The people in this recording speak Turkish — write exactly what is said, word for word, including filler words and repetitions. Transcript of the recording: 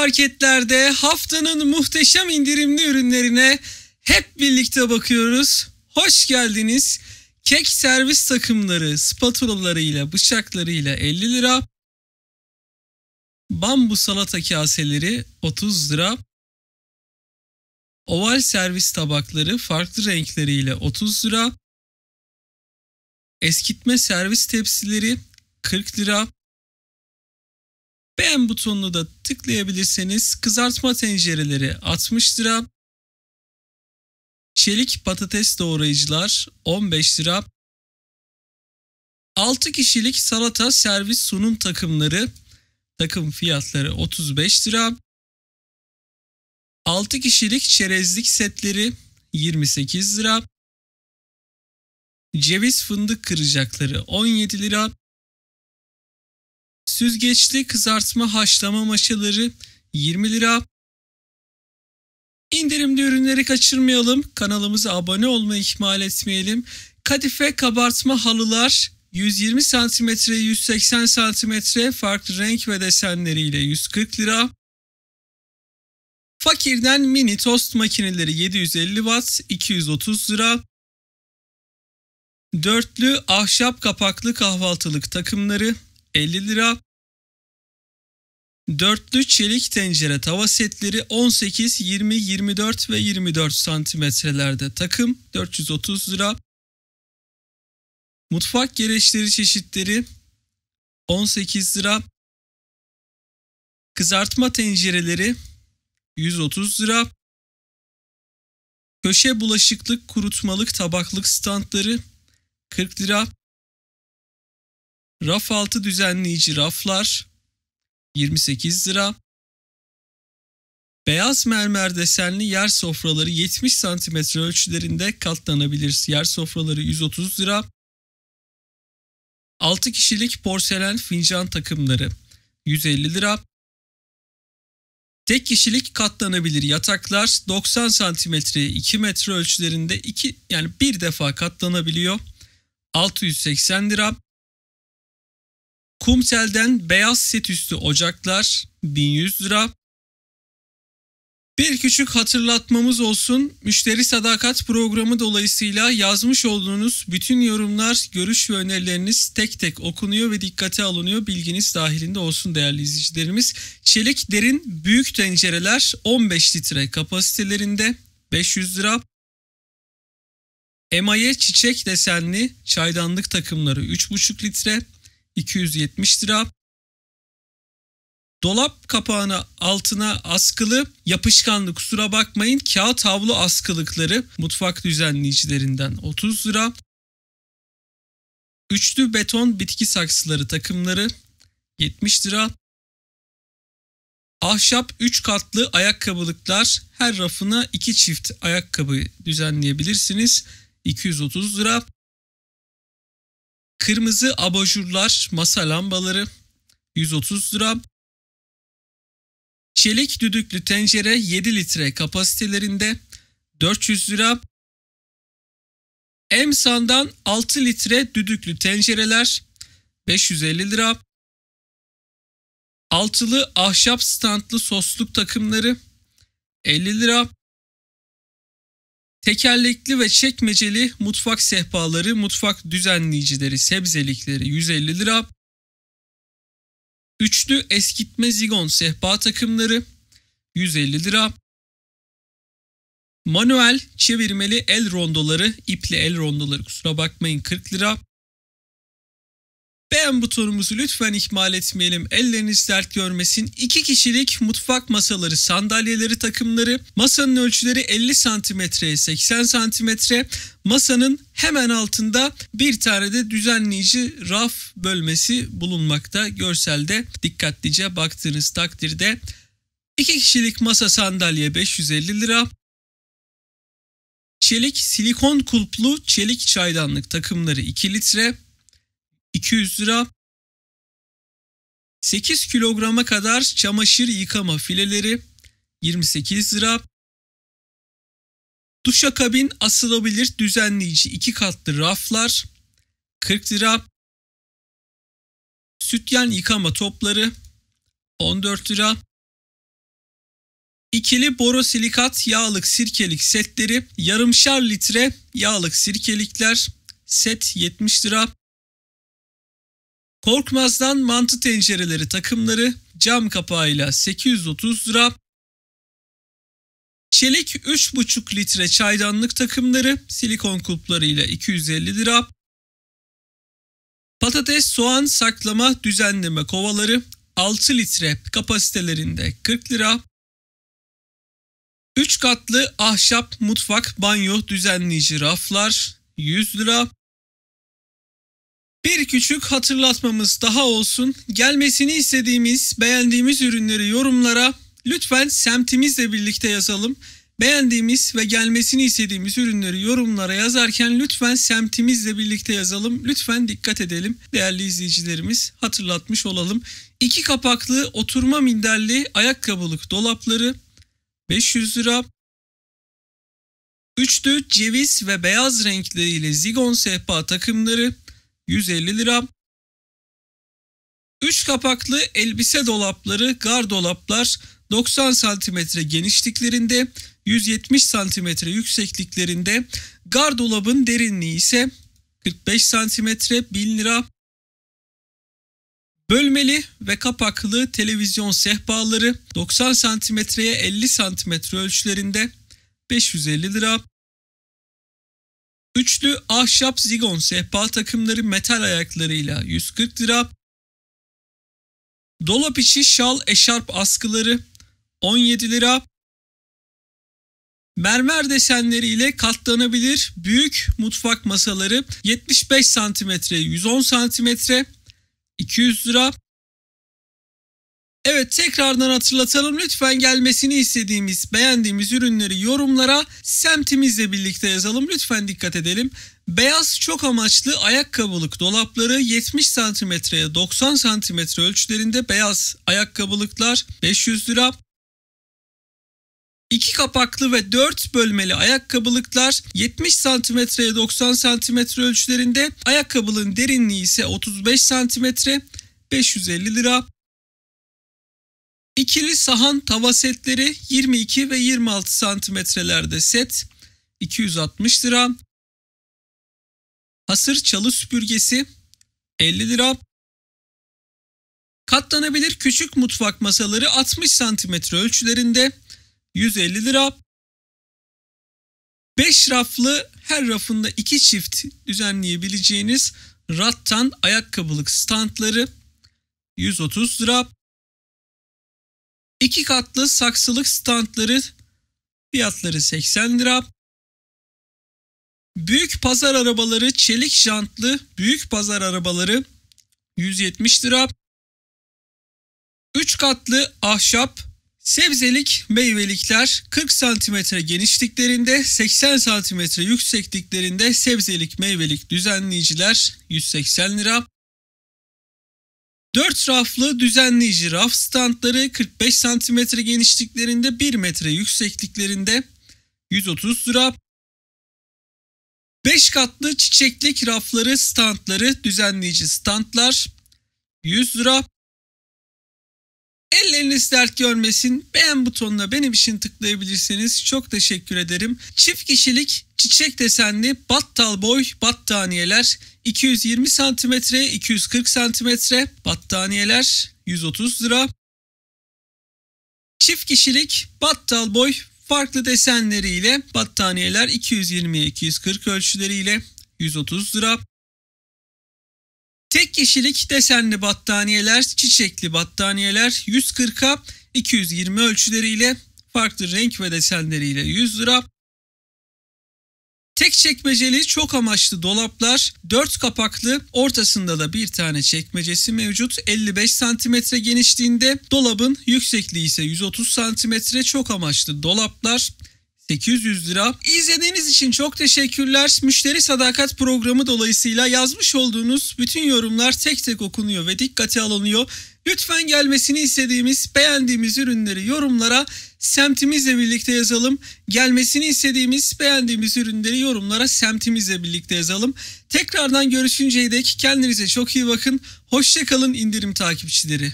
marketlerde haftanın muhteşem indirimli ürünlerine hep birlikte bakıyoruz. Hoş geldiniz. Kek servis takımları, spatulalarıyla, bıçaklarıyla elli lira. Bambu salata kaseleri otuz lira. Oval servis tabakları farklı renkleriyle otuz lira. Eskitme servis tepsileri kırk lira. Beğen butonunu da tıklayabilirseniz kızartma tencereleri altmış lira. Çelik patates doğrayıcılar on beş lira. altı kişilik salata servis sunum takımları, takım fiyatları otuz beş lira. altı kişilik çerezlik setleri yirmi sekiz lira. Ceviz fındık kıracakları on yedi lira. Süzgeçli kızartma haşlama maşaları yirmi lira. İndirimli ürünleri kaçırmayalım. Kanalımıza abone olmayı ihmal etmeyelim. Kadife kabartma halılar yüz yirmi santimetre, yüz seksen santimetre farklı renk ve desenleriyle yüz kırk lira. Fakir'den mini tost makineleri yedi yüz elli watt, iki yüz otuz lira. Dörtlü ahşap kapaklı kahvaltılık takımları elli lira. Dörtlü çelik tencere tava setleri on sekiz, yirmi, yirmi dört ve yirmi dört santimetrelerde takım dört yüz otuz lira. Mutfak gereçleri çeşitleri on sekiz lira. Kızartma tencereleri yüz otuz lira. Köşe bulaşıklık, kurutmalık, tabaklık standları kırk lira. Raf altı düzenleyici raflar yirmi sekiz lira. Beyaz mermer desenli yer sofraları yetmiş santimetre ölçülerinde katlanabilir yer sofraları yüz otuz lira. altı kişilik porselen fincan takımları yüz elli lira. Tek kişilik katlanabilir yataklar doksan santimetre, iki metre ölçülerinde iki yani bir defa katlanabiliyor. altı yüz seksen lira. Kumtel'den beyaz set üstü ocaklar bin yüz lira. Bir küçük hatırlatmamız olsun. Müşteri sadakat programı dolayısıyla yazmış olduğunuz bütün yorumlar, görüş ve önerileriniz tek tek okunuyor ve dikkate alınıyor. Bilginiz dahilinde olsun değerli izleyicilerimiz. Çelik derin büyük tencereler on beş litre kapasitelerinde beş yüz lira. Emaye çiçek desenli çaydanlık takımları üç buçuk litre iki yüz yetmiş lira. Dolap kapağına altına askılı yapışkanlı kusura bakmayın kağıt havlu askılıkları mutfak düzenleyicilerinden otuz lira. Üçlü beton bitki saksıları takımları yetmiş lira. Ahşap üç katlı ayakkabılıklar her rafına iki çift ayakkabı düzenleyebilirsiniz iki yüz otuz lira. Kırmızı abajurlar, masa lambaları yüz otuz lira. Çelik düdüklü tencere yedi litre kapasitelerinde dört yüz lira. Emsan'dan altı litre düdüklü tencereler beş yüz elli lira. Altılı ahşap standlı sosluk takımları elli lira. Tekerlekli ve çekmeceli mutfak sehpaları, mutfak düzenleyicileri, sebzelikleri yüz elli lira. Üçlü eskitme zigon sehpa takımları yüz elli lira. Manuel çevirmeli el rondoları, ipli el rondoları kusura bakmayın kırk lira. Beğen butonumuzu lütfen ihmal etmeyelim. Elleriniz dert görmesin. iki kişilik mutfak masaları, sandalyeleri takımları. Masanın ölçüleri elli santimetreye seksen santimetre. Masanın hemen altında bir tane de düzenleyici raf bölmesi bulunmakta. Görselde dikkatlice baktığınız takdirde iki kişilik masa sandalye beş yüz elli lira. Çelik silikon kulplu çelik çaydanlık takımları iki litre. iki yüz lira. sekiz kilograma kadar çamaşır yıkama fileleri yirmi sekiz lira. Duşakabin asılabilir düzenleyici iki katlı raflar kırk lira. Sütyen yıkama topları on dört lira. İkili borosilikat yağlık sirkelik setleri yarımşar litre yağlık sirkelikler set yetmiş lira. Korkmaz'dan mantı tencereleri takımları cam kapağıyla sekiz yüz otuz lira. Çelik üç buçuk litre çaydanlık takımları silikon kulplarıyla iki yüz elli lira. Patates, soğan saklama düzenleme kovaları altı litre kapasitelerinde kırk lira. üç katlı ahşap mutfak banyo düzenleyici raflar yüz lira. Bir küçük hatırlatmamız daha olsun. Gelmesini istediğimiz, beğendiğimiz ürünleri yorumlara lütfen semtimizle birlikte yazalım. Beğendiğimiz ve gelmesini istediğimiz ürünleri yorumlara yazarken lütfen semtimizle birlikte yazalım. Lütfen dikkat edelim değerli izleyicilerimiz, hatırlatmış olalım. İki kapaklı oturma minderli ayakkabılık dolapları beş yüz lira. Üçlü ceviz ve beyaz renkleriyle zigon sehpa takımları yüz elli lira. Üç kapaklı elbise dolapları, gardolaplar doksan santimetre genişliklerinde, yüz yetmiş santimetre yüksekliklerinde. Gardolabın derinliği ise kırk beş santimetre, bin lira. Bölmeli ve kapaklı televizyon sehpaları doksan santimetreye elli santimetre ölçülerinde, beş yüz elli lira. Üçlü ahşap zigon sehpa takımları metal ayaklarıyla yüz kırk lira. Dolap içi şal eşarp askıları on yedi lira. Mermer desenleriyle katlanabilir büyük mutfak masaları yetmiş beş santimetre yüz on santimetre iki yüz lira. Evet, tekrardan hatırlatalım. Lütfen gelmesini istediğimiz, beğendiğimiz ürünleri yorumlara semtimizle birlikte yazalım. Lütfen dikkat edelim. Beyaz çok amaçlı ayakkabılık dolapları yetmiş santimetreye doksan santimetre ölçülerinde beyaz ayakkabılıklar beş yüz lira. İki kapaklı ve dört bölmeli ayakkabılıklar yetmiş santimetreye doksan santimetre ölçülerinde, ayakkabılığın derinliği ise otuz beş santimetre, beş yüz elli lira. İkili sahan tava setleri yirmi iki ve yirmi altı santimetrelerde set iki yüz altmış lira. Hasır çalı süpürgesi elli lira. Katlanabilir küçük mutfak masaları altmış santimetre ölçülerinde yüz elli lira. beş raflı, her rafında iki çift düzenleyebileceğiniz rattan ayakkabılık standları yüz otuz lira. iki katlı saksılık standları fiyatları seksen lira. Büyük pazar arabaları, çelik jantlı büyük pazar arabaları yüz yetmiş lira. üç katlı ahşap sebzelik meyvelikler kırk santimetre genişliklerinde, seksen santimetre yüksekliklerinde sebzelik meyvelik düzenleyiciler yüz seksen lira. dört raflı düzenleyici raf standları kırk beş santimetre genişliklerinde, bir metre yüksekliklerinde yüz otuz lira. beş katlı çiçeklik rafları standları düzenleyici standlar yüz lira. Elleriniz dert görmesin. Beğen butonuna benim için tıklayabilirseniz çok teşekkür ederim. Çift kişilik çiçek desenli battal boy battaniyeler iki yüz yirmi santimetreye iki yüz kırk santimetre battaniyeler yüz otuz lira. Çift kişilik battal boy farklı desenleriyle battaniyeler iki yüz yirmiye iki yüz kırk ölçüleriyle yüz otuz lira. Tek kişilik desenli battaniyeler, çiçekli battaniyeler yüz kırka iki yüz yirmi ölçüleriyle, farklı renk ve desenleriyle yüz lira. Tek çekmeceli çok amaçlı dolaplar, dört kapaklı, ortasında da bir tane çekmecesi mevcut. elli beş santimetre genişliğinde, dolabın yüksekliği ise yüz otuz santimetre, çok amaçlı dolaplar sekiz yüz lira. İzlediğiniz için çok teşekkürler. Müşteri Sadakat programı dolayısıyla yazmış olduğunuz bütün yorumlar tek tek okunuyor ve dikkate alınıyor. Lütfen gelmesini istediğimiz, beğendiğimiz ürünleri yorumlara semtimizle birlikte yazalım. Gelmesini istediğimiz, beğendiğimiz ürünleri yorumlara semtimizle birlikte yazalım. Tekrardan görüşünceye dek kendinize çok iyi bakın. Hoşça kalın indirim takipçileri.